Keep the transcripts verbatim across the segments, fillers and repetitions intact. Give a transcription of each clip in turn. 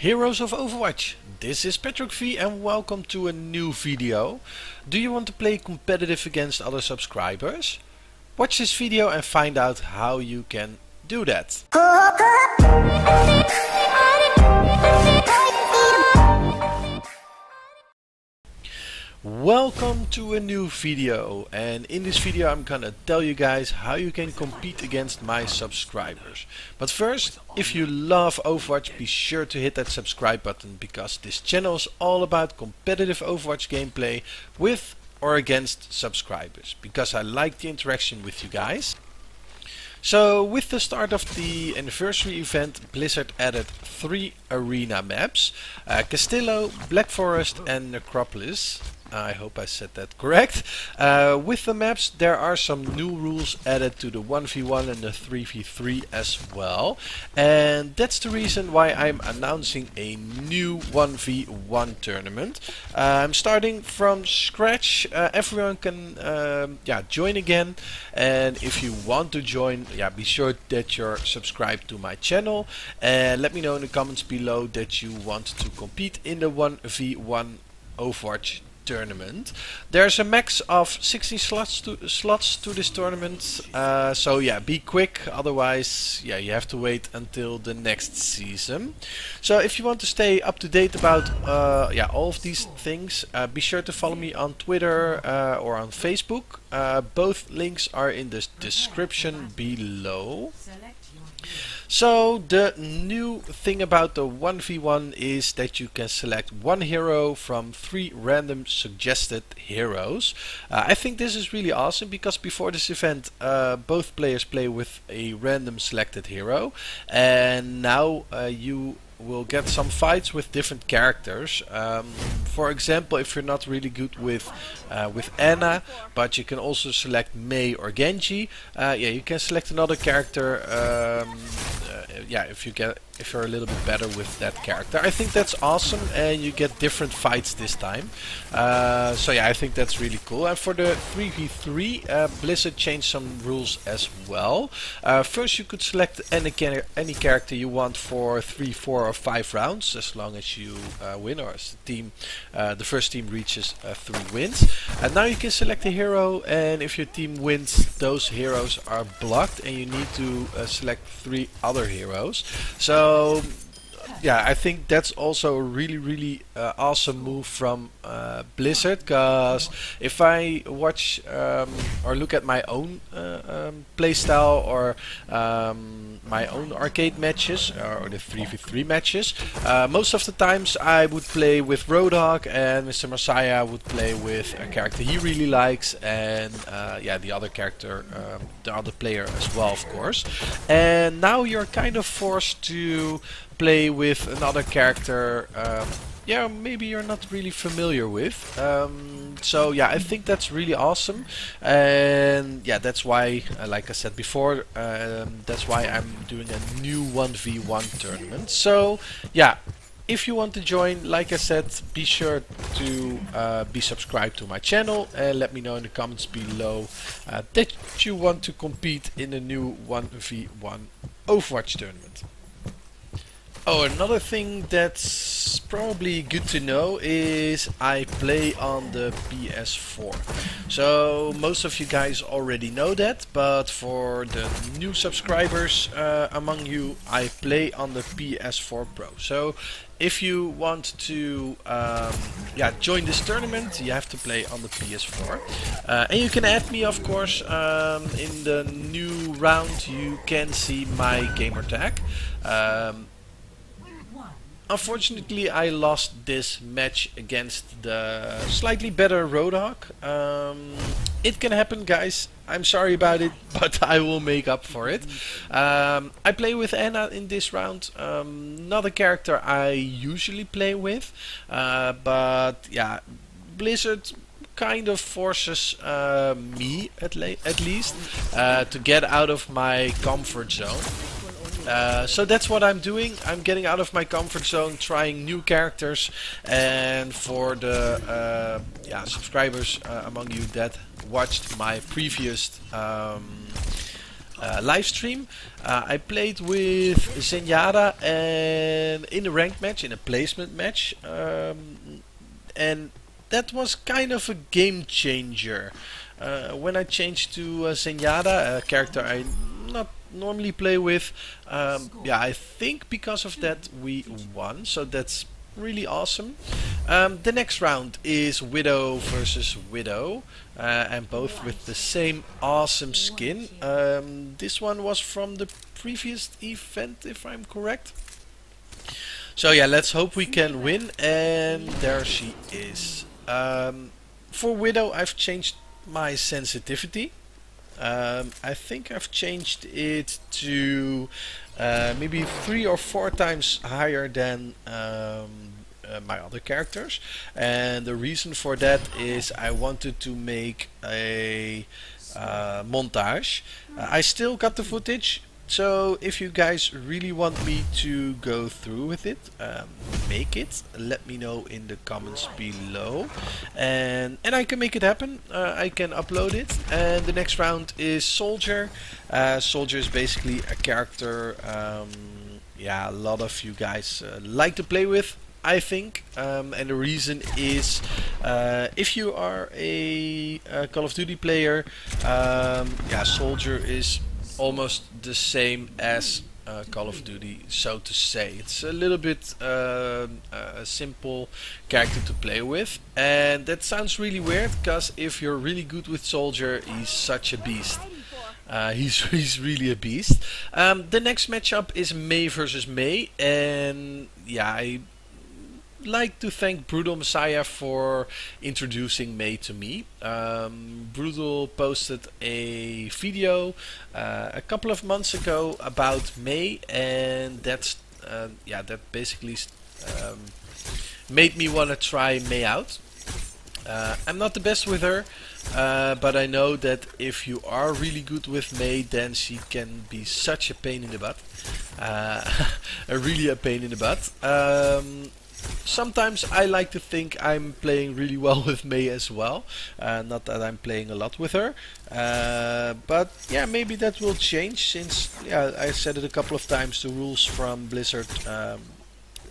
Heroes of Overwatch, this is Patrick V and welcome to a new video. Do you want to play competitive against other subscribers? Watch this video and find out how you can do that. Welcome to a new video, and in this video I'm gonna tell you guys how you can compete against my subscribers. But first, if you love Overwatch, be sure to hit that subscribe button, because this channel is all about competitive Overwatch gameplay with or against subscribers, because I like the interaction with you guys. So with the start of the anniversary event, Blizzard added three arena maps, uh, Castillo, Black Forest and Necropolis. I hope I said that correct. Uh, with the maps there are some new rules added to the one v one and the three v three as well. And that's the reason why I'm announcing a new one v one tournament. Uh, I'm starting from scratch. Uh, everyone can um, yeah, join again. And if you want to join, yeah, be sure that you're subscribed to my channel. And let me know in the comments below that you want to compete in the one v one Overwatch tournament. There's a max of sixteen slots to slots to this tournament, uh, so yeah, be quick, otherwise yeah, you have to wait until the next season. So if you want to stay up to date about uh, yeah, all of these things, uh, be sure to follow me on Twitter uh, or on Facebook. Uh, both links are in the description below. So the new thing about the one v one is that you can select one hero from three random suggested heroes. Uh, I think this is really awesome, because before this event uh, both players play with a random selected hero, and now uh, you will get some fights with different characters. Um, for example, if you're not really good with uh, with Anna, but you can also select Mei or Genji. Uh, yeah, you can select another character. Um, uh, yeah, if you get if you're a little bit better with that character, I think that's awesome, and you get different fights this time. Uh, so yeah, I think that's really cool. And for the three v three, uh, Blizzard changed some rules as well. Uh, first, you could select any any character you want for three, four, or five rounds, as long as you uh, win, or as the team, uh, the first team reaches uh, three wins. And now you can select a hero, and if your team wins, those heroes are blocked, and you need to uh, select three other heroes. So So, yeah, I think that's also a really, really uh, awesome move from uh, Blizzard, because if I watch um, or look at my own uh, um, playstyle, or um, my own arcade matches, or the three v three matches, uh, most of the times I would play with Roadhog, and Mister Marsaya would play with a character he really likes, and uh, yeah, the other character, um, the other player as well, of course. And now you're kind of forced to play with another character, um, yeah, maybe you're not really familiar with. Um, so yeah, I think that's really awesome, and yeah, that's why, uh, like I said before, um, that's why I'm doing a new one v one tournament. So yeah, if you want to join, like I said, be sure to uh, be subscribed to my channel, and let me know in the comments below uh, that you want to compete in a new one v one Overwatch tournament. Oh, another thing that's probably good to know is I play on the P S four. So most of you guys already know that, but for the new subscribers uh, among you, I play on the P S four Pro. So if you want to um, yeah, join this tournament, you have to play on the P S four. Uh, and you can add me, of course. Um, in the new round, you can see my gamertag. Um, Unfortunately, I lost this match against the slightly better Roadhog. Um, it can happen, guys. I'm sorry about it, but I will make up for it. Um, I play with Anna in this round. Um, not a character I usually play with, uh, but yeah, Blizzard kind of forces uh, me at, le at least uh, to get out of my comfort zone. Uh, so that's what I'm doing. I'm getting out of my comfort zone, trying new characters, and for the uh, yeah, subscribers uh, among you that watched my previous um, uh, live stream. Uh, I played with Zenyatta and in a ranked match, in a placement match, um, and that was kind of a game changer. Uh, when I changed to uh, Zenyatta, a character I not normally play with, um, yeah, I think because of that we won. So that's really awesome. Um, the next round is Widow versus Widow, uh, and both with the same awesome skin. Um, this one was from the previous event, if I'm correct. So yeah, let's hope we can win. And there she is. Um, for Widow, I've changed my sensitivity. Um, I think I've changed it to uh, maybe three or four times higher than um, uh, my other characters, and the reason for that is I wanted to make a uh, montage. Uh, I still got the footage, so if you guys really want me to go through with it, um, make it, let me know in the comments below, and and I can make it happen. uh, I can upload it. And the next round is Soldier. uh, Soldier is basically a character um, yeah, a lot of you guys uh, like to play with, I think, um, and the reason is uh, if you are a, a Call of Duty player, um, yeah, Soldier is almost the same as uh, Call of Duty, so to say. It's a little bit uh, a simple character to play with, and that sounds really weird because if you're really good with Soldier, he's such a beast. Uh, he's, he's really a beast. Um, the next matchup is Mei versus Mei, and yeah, I like to thank Brutal Messiah for introducing Mei to me. Um, Brutal posted a video uh, a couple of months ago about Mei, and that's uh, yeah, that basically um, made me want to try Mei out. Uh, I'm not the best with her, uh, but I know that if you are really good with Mei, then she can be such a pain in the butt, uh, a really a pain in the butt. Um, Sometimes I like to think I'm playing really well with Mei as well. Uh, not that I'm playing a lot with her. Uh, but yeah, maybe that will change since, yeah, I said it a couple of times, the rules from Blizzard um,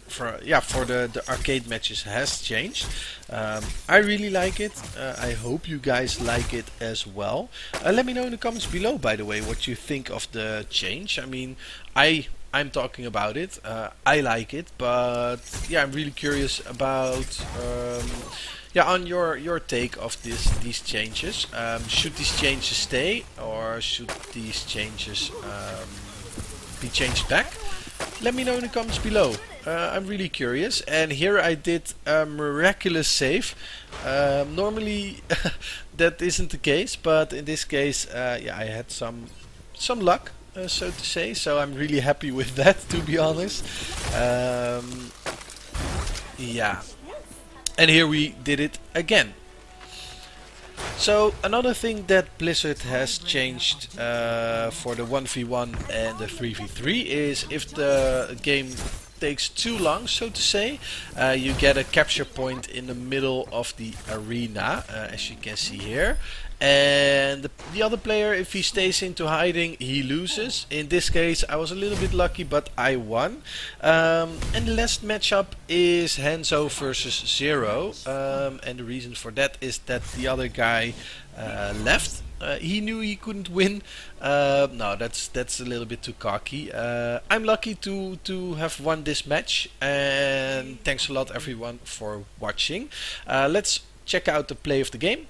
for, yeah, for the, the arcade matches has changed. Um, I really like it. Uh, I hope you guys like it as well. Uh, let me know in the comments below, by the way, what you think of the change. I mean, I... I'm talking about it. Uh, I like it, but yeah, I'm really curious about um, yeah, on your your take of this these changes. Um, should these changes stay, or should these changes um, be changed back? Let me know in the comments below. Uh, I'm really curious. And here I did a miraculous save. Um, normally that isn't the case, but in this case, uh, yeah, I had some some luck. Uh, so to say, so I'm really happy with that, to be honest. Um, yeah, and here we did it again. So another thing that Blizzard has changed uh, for the one v one and the three v three is if the game takes too long, so to say, uh, you get a capture point in the middle of the arena, uh, as you can see here. And the, the other player, if he stays into hiding, he loses. In this case, I was a little bit lucky, but I won. Um, and the last matchup is Hanzo versus Zero. Um, and the reason for that is that the other guy uh, left. Uh, he knew he couldn't win. Uh, no, that's that's a little bit too cocky. Uh, I'm lucky to to have won this match, and thanks a lot everyone for watching. Uh, let's check out the play of the game.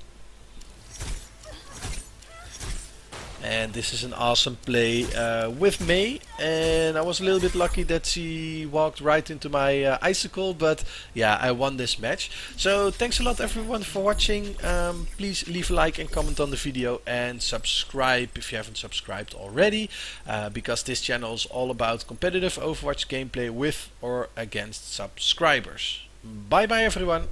And this is an awesome play uh, with Mei, and I was a little bit lucky that she walked right into my uh, icicle, but yeah, I won this match. So thanks a lot everyone for watching. Um, please leave a like and comment on the video, and subscribe if you haven't subscribed already, uh, because this channel is all about competitive Overwatch gameplay with or against subscribers. Bye bye everyone.